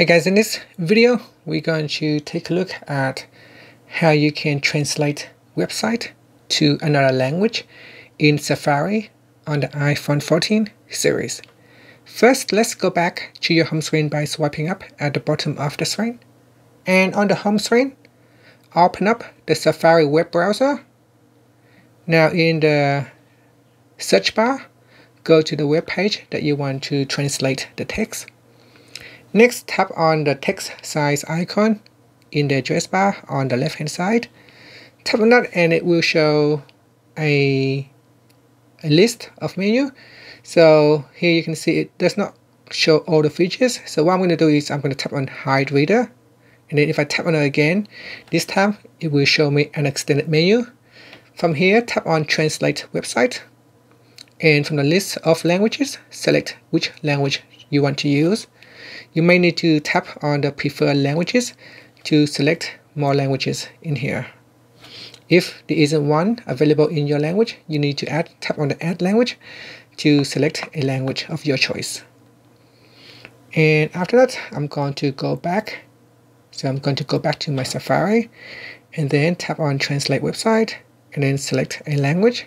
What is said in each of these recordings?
Hey guys, in this video we're going to take a look at how you can translate website to another language in Safari on the iPhone 14 series. First, let's go back to your home screen by swiping up at the bottom of the screen. And on the home screen, open up the Safari web browser. Now in the search bar, go to the web page that you want to translate the text. Next, tap on the text size icon in the address bar on the left hand side. Tap on that and it will show a list of menu. So here you can see it does not show all the features. So what I'm going to do is I'm going to tap on hide reader. And then if I tap on it again, this time it will show me an extended menu. From here, tap on translate website. And from the list of languages, select which language you want to use. You may need to tap on the preferred languages to select more languages in here. If there isn't one available in your language, you need to tap on the add language to select a language of your choice. And after that, I'm going to go back. So I'm going to go back to my Safari and then tap on translate website and then select a language.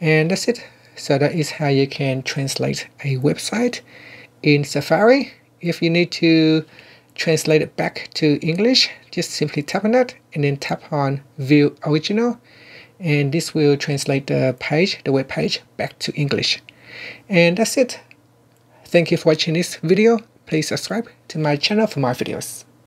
And that's it. So that is how you can translate a website in Safari. If you need to translate it back to English, just simply tap on that and then tap on View Original, and this will translate the web page back to English. And that's it. Thank you for watching this video. Please subscribe to my channel for more videos.